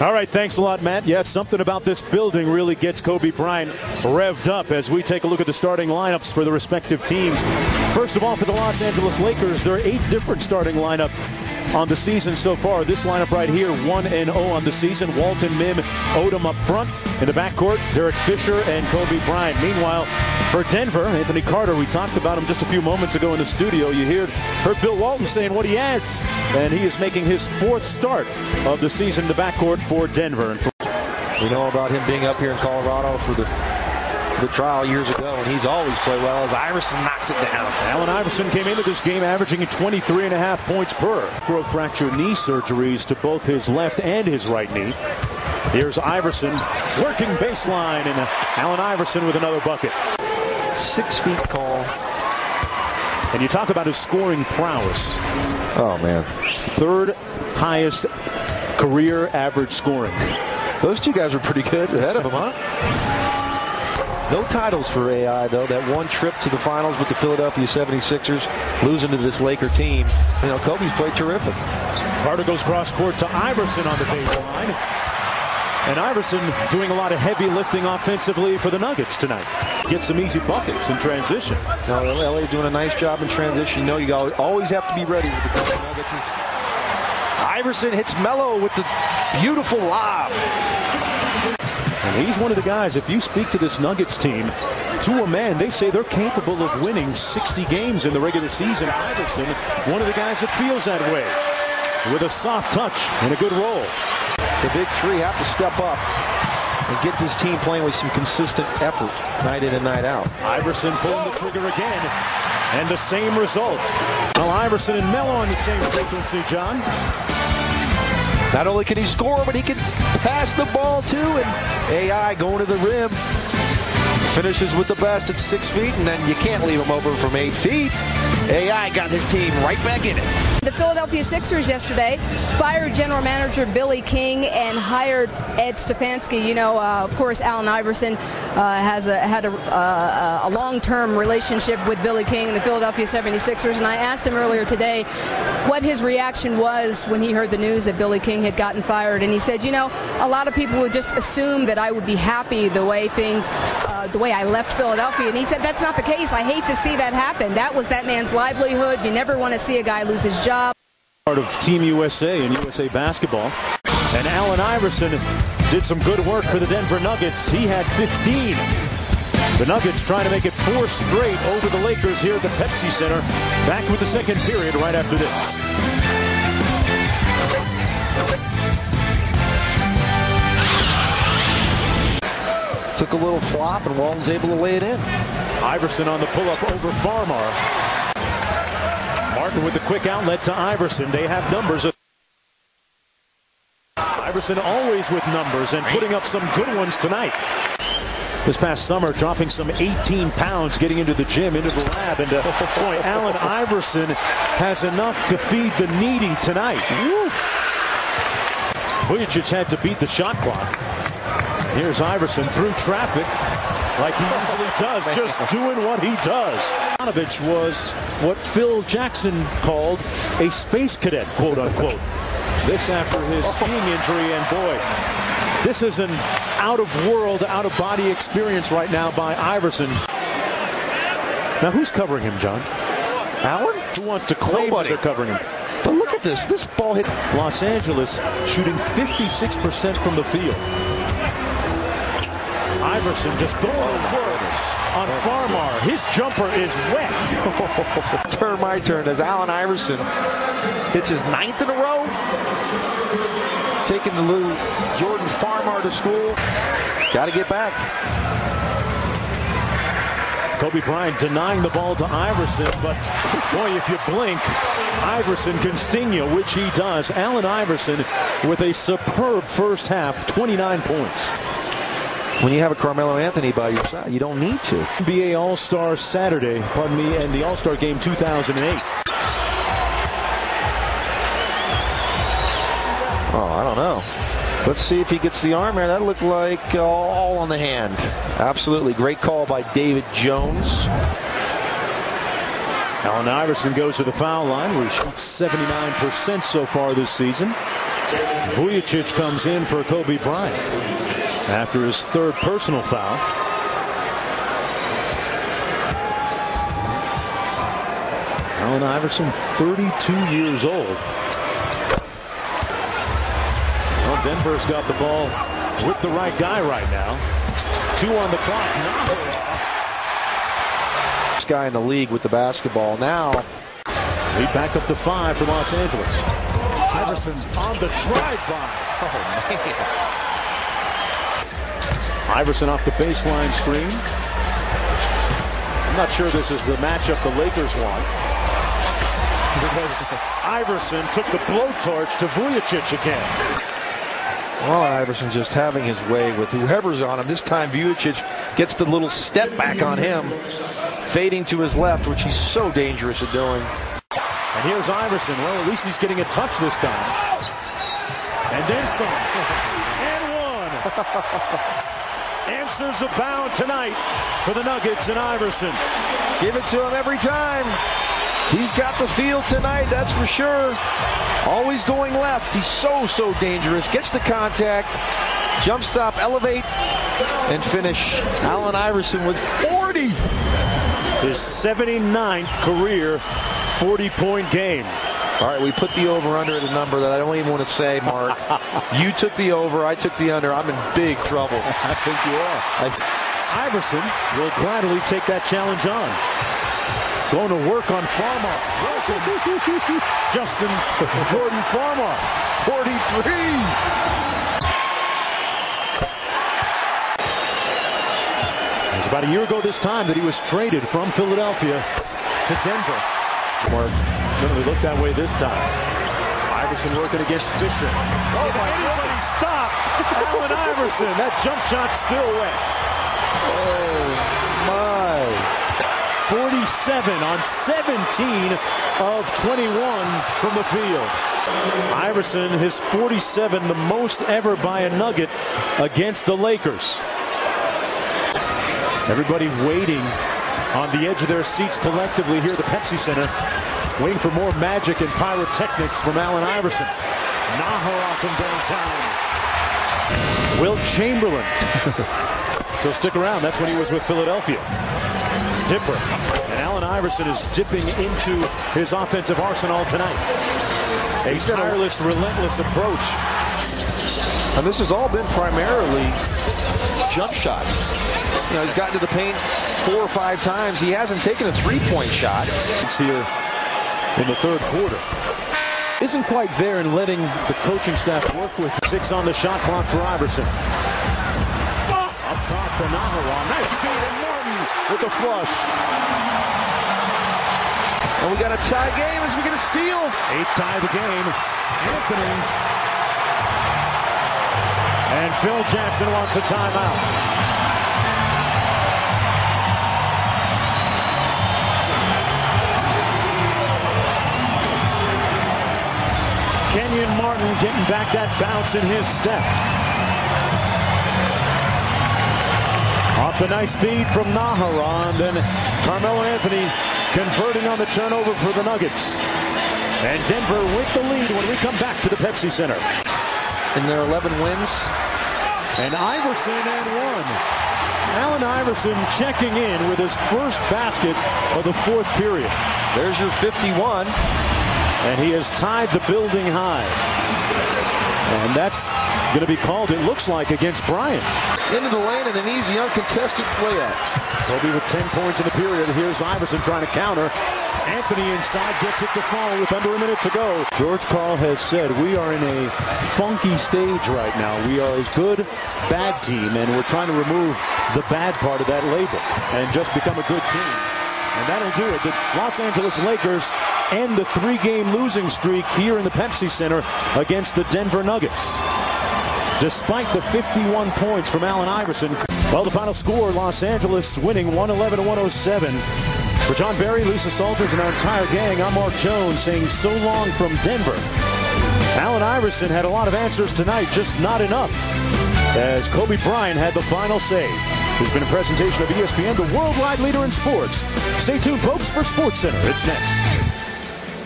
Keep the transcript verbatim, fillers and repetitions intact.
All right, thanks a lot, Matt. Yes, something about this building really gets Kobe Bryant revved up as we take a look at the starting lineups for the respective teams. First of all, for the Los Angeles Lakers, there are eight different starting lineups on the season so far. This lineup right here, one and oh on the season. Walton, Mim, Odom up front. In the backcourt, Derek Fisher and Kobe Bryant. Meanwhile, for Denver, Anthony Carter, we talked about him just a few moments ago in the studio. You heard, heard Bill Walton saying what he adds, and he is making his fourth start of the season in the backcourt for Denver. We know about him being up here in Colorado for the the trial years ago, and he's always played well as Iverson knocks it down. Allen Iverson came into this game averaging twenty-three and a half points per. Fracture knee surgeries to both his left and his right knee. Here's Iverson working baseline, and Allen Iverson with another bucket. Six feet tall. And you talk about his scoring prowess. Oh, man. Third highest career average scoring. Those two guys were pretty good ahead of him, huh? No titles for A I, though. That one trip to the finals with the Philadelphia seventy-sixers, losing to this Laker team. You know, Kobe's played terrific. Carter goes cross-court to Iverson on the baseline. And Iverson doing a lot of heavy lifting offensively for the Nuggets tonight. Get some easy buckets in transition. Now, L A doing a nice job in transition. You know, you always have to be ready with the Nuggets. Iverson hits Melo with the beautiful lob. And he's one of the guys, if you speak to this Nuggets team, to a man, they say they're capable of winning sixty games in the regular season. Iverson, one of the guys that feels that way, with a soft touch and a good roll. The big three have to step up and get this team playing with some consistent effort night in and night out. Iverson pulling the trigger again, and the same result. Well, Iverson and Melo on the same frequency, John. Not only can he score, but he can pass the ball, too. And A I going to the rim. Finishes with the best at six feet, and then you can't leave him over from eight feet. A I got his team right back in it. The Philadelphia Sixers yesterday fired general manager Billy King and hired Ed Stefanski. You know, uh, of course, Allen Iverson uh, has a, had a, uh, a long-term relationship with Billy King and the Philadelphia seventy-sixers, and I asked him earlier today what his reaction was when he heard the news that Billy King had gotten fired, and he said, you know, a lot of people would just assume that I would be happy the way things, uh, the way I left Philadelphia, and he said, that's not the case. I hate to see that happen. That was that man's livelihood. You never want to see a guy lose his job. Part of Team U S A and U S A Basketball. And Allen Iverson did some good work for the Denver Nuggets. He had fifteen. The Nuggets trying to make it four straight over the Lakers here at the Pepsi Center. Back with the second period right after this. Took a little flop, and Walton's able to lay it in. Iverson on the pull-up over Farmar. Martin with the quick outlet to Iverson. They have numbers. Iverson always with numbers and putting up some good ones tonight. This past summer, dropping some eighteen pounds, getting into the gym, into the lab. And, uh, boy, Allen Iverson has enough to feed the needy tonight. Woo. Vujicic had to beat the shot clock. Here's Iverson through traffic, like he usually does, just doing what he does. Radmanovic was what Phil Jackson called a space cadet, quote unquote. This after his skiing injury, and boy, this is an out-of-world, out-of-body experience right now by Iverson. Now, who's covering him, John? Allen? Who wants to claim that they're covering him? But look at this. This ball hit Los Angeles, shooting fifty-six percent from the field. Iverson just going to work on Farmar. His jumper is wet. Turn my turn as Allen Iverson hits his ninth in a row. Taking the lead, Jordan Farmar to school. Got to get back. Kobe Bryant denying the ball to Iverson, but boy, if you blink, Iverson can sting you, which he does. Allen Iverson with a superb first half, twenty-nine points. When you have a Carmelo Anthony by your side, you don't need to. N B A All-Star Saturday, pardon me, and the All-Star Game two thousand eight. Oh, I don't know. Let's see if he gets the arm there. That looked like uh, all on the hand. Absolutely. Great call by David Jones. Allen Iverson goes to the foul line, where he shoots seventy-nine percent so far this season. Vujicic comes in for Kobe Bryant after his third personal foul. Allen Iverson, thirty-two years old. Well, Denver's got the ball with the right guy right now. Two on the clock. Now. This guy in the league with the basketball now. We back up to five for Los Angeles. Iverson on the drive-by. Oh, man. Iverson off the baseline screen. I'm not sure this is the matchup the Lakers want, because Iverson took the blowtorch to Vujicic again. Well, Iverson just having his way with whoever's on him. This time Vujicic gets the little step back on him, fading to his left, which he's so dangerous at doing. And here's Iverson. Well, at least he's getting a touch this time. And then some. And one. Answers abound tonight for the Nuggets and Iverson. Give it to him every time. He's got the field tonight, that's for sure. Always going left. He's so, so dangerous. Gets the contact. Jump stop, elevate, and finish. Allen Iverson with forty. His seventy-ninth career forty-point game. All right, we put the over-under at a number that I don't even want to say, Mark. You took the over, I took the under. I'm in big trouble. I think you are. I Iverson will gladly take that challenge on. Going to work on Farmar. Justin Jordan Farmar, forty-three. It was about a year ago this time that he was traded from Philadelphia to Denver. Mark certainly looked that way this time. Iverson working against Fisher. Oh, my God. Stop. Allen Iverson. That jump shot still went. Oh, my. forty-seven on seventeen of twenty-one from the field. Iverson, his forty-seven, the most ever by a Nugget against the Lakers. Everybody waiting on the edge of their seats collectively here at the Pepsi Center, waiting for more magic and pyrotechnics from Allen Iverson. Naha from downtown. Will Chamberlain. So stick around. That's when he was with Philadelphia. Tipper. And Allen Iverson is dipping into his offensive arsenal tonight. A tireless, relentless approach. And this has all been primarily jump shots. You know, he's gotten to the paint four or five times. He hasn't taken a three-point shot. It's here in the third quarter. Isn't quite there in letting the coaching staff work with six on the shot clock for Iverson. Oh. Up top to Nahawa. Nice feed and Martin with the flush. And we got a tie game as we get a steal. Eight tie the game. Anthony. And Phil Jackson wants a timeout. Kenyon Martin getting back that bounce in his step. Off the nice feed from Naharan, then Carmelo Anthony converting on the turnover for the Nuggets. And Denver with the lead when we come back to the Pepsi Center. In their eleven wins. And Iverson and one. Allen Iverson checking in with his first basket of the fourth period. There's your fifty-one. And he has tied the building high. And that's going to be called, it looks like, against Bryant. Into the lane and an easy uncontested layup. Kobe with ten points in the period. Here's Iverson trying to counter. Anthony inside gets it to fall with under a minute to go. George Karl has said, we are in a funky stage right now. We are a good, bad team, and we're trying to remove the bad part of that label and just become a good team. And that'll do it. The Los Angeles Lakers end the three-game losing streak here in the Pepsi Center against the Denver Nuggets. Despite the fifty-one points from Allen Iverson, well, the final score, Los Angeles winning one eleven to one oh seven. For John Barry, Lisa Salters, and our entire gang, I'm Mark Jones saying so long from Denver. Allen Iverson had a lot of answers tonight, just not enough, as Kobe Bryant had the final say. This has been a presentation of E S P N, the worldwide leader in sports. Stay tuned, folks, for SportsCenter. It's next.